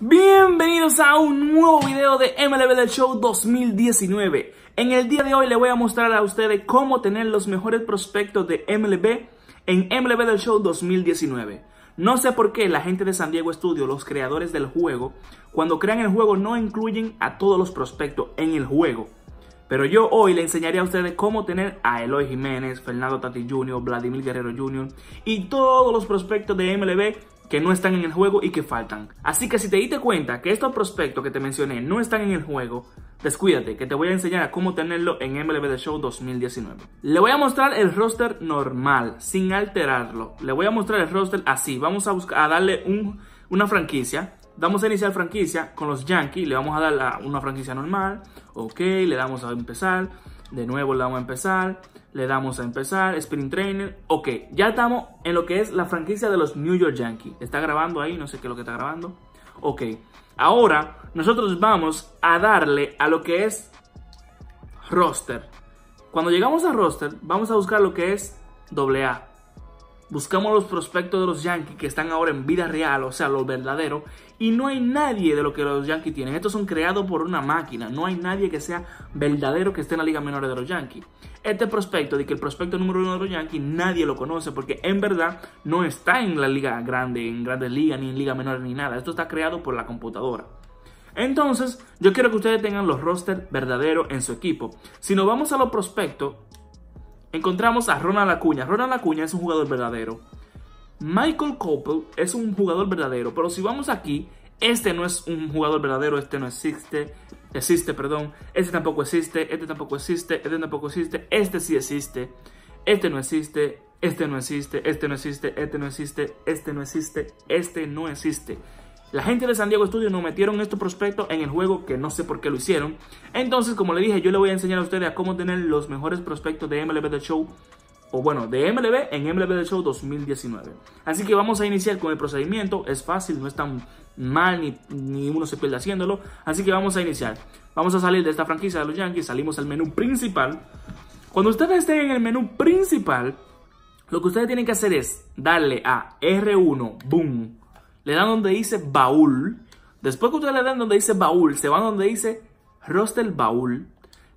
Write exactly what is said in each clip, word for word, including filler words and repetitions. Bienvenidos a un nuevo video de M L B The Show dos mil diecinueve. En el día de hoy le voy a mostrar a ustedes cómo tener los mejores prospectos de M L B en M L B The Show dos mil diecinueve. No sé por qué la gente de San Diego Studios, los creadores del juego, cuando crean el juego no incluyen a todos los prospectos en el juego. Pero yo hoy le enseñaré a ustedes cómo tener a Eloy Jiménez, Fernando Tatis junior, Vladimir Guerrero junior y todos los prospectos de M L B que no están en el juego y que faltan. Así que si te diste cuenta que estos prospectos que te mencioné no están en el juego, descuídate que te voy a enseñar a cómo tenerlo en M L B The Show dos mil diecinueve. Le voy a mostrar el roster normal, sin alterarlo. Le voy a mostrar el roster así. Vamos a buscar, a darle un, una franquicia. Vamos a iniciar franquicia con los Yankees, le vamos a dar a una franquicia normal, ok, le damos a empezar, de nuevo le damos a empezar, le damos a empezar, Spring Trainer, ok, ya estamos en lo que es la franquicia de los New York Yankees, está grabando ahí, no sé qué es lo que está grabando, ok, ahora nosotros vamos a darle a lo que es roster, cuando llegamos a roster vamos a buscar lo que es doble A. Buscamos los prospectos de los Yankees que están ahora en vida real, o sea, los verdaderos. Y no hay nadie de lo que los Yankees tienen. Estos son creados por una máquina. No hay nadie que sea verdadero que esté en la liga menor de los Yankees. Este prospecto, de que el prospecto número uno de los Yankees, nadie lo conoce. Porque en verdad no está en la liga grande, en grandes ligas, ni en liga menor, ni nada. Esto está creado por la computadora. Entonces, yo quiero que ustedes tengan los rosters verdaderos en su equipo. Si nos vamos a los prospectos, encontramos a Ronald Acuña. Ronald Acuña es un jugador verdadero. Michael Coppel es un jugador verdadero. Pero si vamos aquí, este no es un jugador verdadero. Este no existe. Existe, perdón. Este tampoco existe. Este tampoco existe. Este tampoco existe. Este sí existe. Este no existe. Este no existe. Este no existe. Este no existe. Este no existe. Este no existe. La gente de San Diego Studios nos metieron estos prospectos en el juego que no sé por qué lo hicieron. Entonces, como le dije, yo le voy a enseñar a ustedes a cómo tener los mejores prospectos de M L B The Show. O bueno, de M L B en M L B The Show dos mil diecinueve. Así que vamos a iniciar con el procedimiento. Es fácil, no es tan mal ni, ni uno se pierde haciéndolo. Así que vamos a iniciar. Vamos a salir de esta franquicia de los Yankees. Salimos al menú principal. Cuando ustedes estén en el menú principal, lo que ustedes tienen que hacer es darle a erre uno, boom. Le dan donde dice baúl. Después que ustedes le dan donde dice baúl, se van donde dice roster baúl.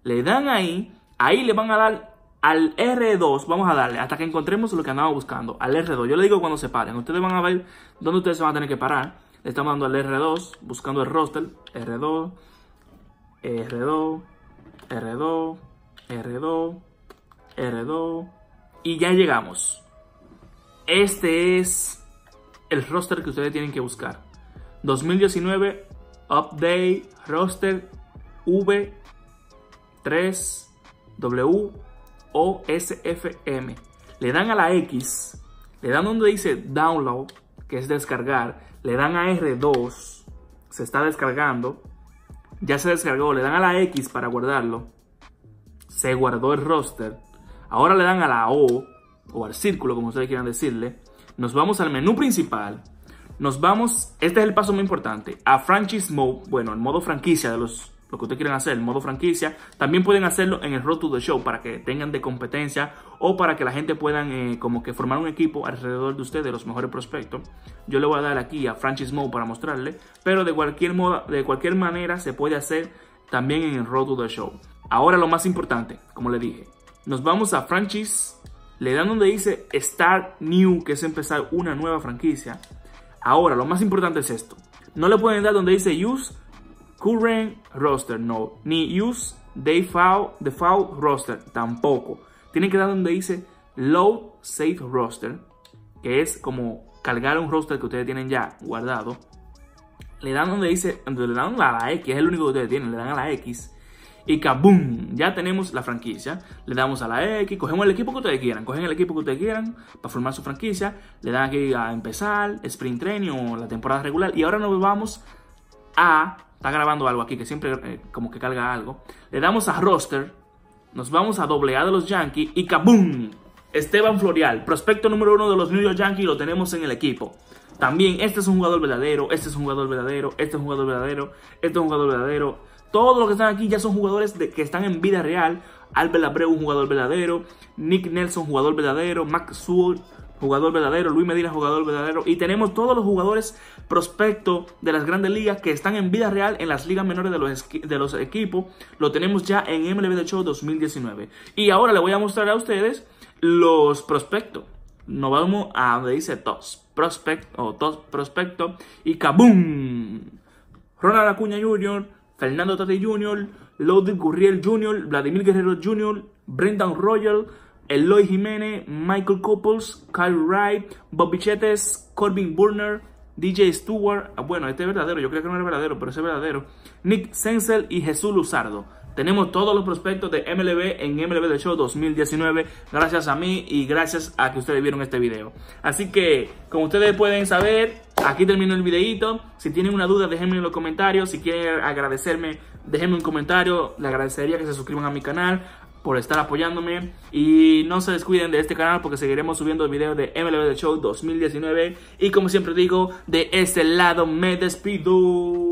Le dan ahí. Ahí le van a dar al erre dos. Vamos a darle hasta que encontremos lo que andamos buscando. Al erre dos. Yo le digo cuando se paren. Ustedes van a ver dónde ustedes se van a tener que parar. Le estamos dando al erre dos. Buscando el roster. erre dos. erre dos. erre dos. erre dos. erre dos. Y ya llegamos. Este es el roster que ustedes tienen que buscar. dos mil diecinueve, update, roster, uve tres doble u o ese efe eme. Le dan a la X, le dan donde dice download, que es descargar, le dan a erre dos, se está descargando, ya se descargó, le dan a la X para guardarlo, se guardó el roster, ahora le dan a la O, o al círculo, como ustedes quieran decirle. Nos vamos al menú principal. Nos vamos, este es el paso muy importante, a Franchise Mode, bueno, el modo franquicia de los, lo que ustedes quieren hacer, el modo franquicia. También pueden hacerlo en el Road to the Show para que tengan de competencia o para que la gente puedan eh, como que formar un equipo alrededor de ustedes, los mejores prospectos. Yo le voy a dar aquí a Franchise Mode para mostrarle, pero de cualquier, modo, de cualquier manera se puede hacer también en el Road to the Show. Ahora lo más importante, como le dije, nos vamos a Franchise. Le dan donde dice Start New, que es empezar una nueva franquicia. Ahora, lo más importante es esto. No le pueden dar donde dice Use Current Roster, no. Ni Use Default, default Roster, tampoco. Tienen que dar donde dice Load Save Roster, que es como cargar un roster que ustedes tienen ya guardado. Le dan donde dice, le dan a la X, es el único que ustedes tienen, le dan a la X. Y kaboom, ya tenemos la franquicia. Le damos a la X, cogemos el equipo que ustedes quieran. Cogen el equipo que ustedes quieran para formar su franquicia. Le dan aquí a empezar, Spring Training o la temporada regular. Y ahora nos vamos a, está grabando algo aquí que siempre eh, como que carga algo. Le damos a roster, nos vamos a doble A de los Yankees y kaboom, Esteban Florial, prospecto número uno de los New York Yankees, lo tenemos en el equipo. También este es un jugador verdadero, este es un jugador verdadero, este es un jugador verdadero, este es un jugador verdadero. Todos los que están aquí ya son jugadores de, que están en vida real. Albert Abreu, un jugador verdadero. Nick Nelson, jugador verdadero. Max Sword, jugador verdadero, Luis Medina, jugador verdadero, y tenemos todos los jugadores prospecto de las grandes ligas que están en vida real en las ligas menores de los, de los equipos. Lo tenemos ya en M L B The Show dos mil diecinueve. Y ahora le voy a mostrar a ustedes los prospectos. Nos vamos a donde dice Tops Prospect o Tops Prospecto y ¡kaboom! Ronald Acuña junior, Fernando Tatis junior, Lourdes Gurriel junior, Vladimir Guerrero junior, Brendan Royal, Eloy Jiménez, Michael Coppel, Kyle Wright, Bob Pichetes, Corbin Burner, D J Stewart. Bueno, este es verdadero, yo creo que no era verdadero, pero ese es verdadero. Nick Senzel y Jesús Luzardo. Tenemos todos los prospectos de M L B en M L B The Show dos mil diecinueve, gracias a mí y gracias a que ustedes vieron este video. Así que, como ustedes pueden saber, aquí termino el videito. Si tienen una duda, déjenme en los comentarios. Si quieren agradecerme, déjenme un comentario. Le agradecería que se suscriban a mi canal por estar apoyándome. Y no se descuiden de este canal porque seguiremos subiendo videos de M L B The Show dos mil diecinueve. Y como siempre digo, de este lado me despido.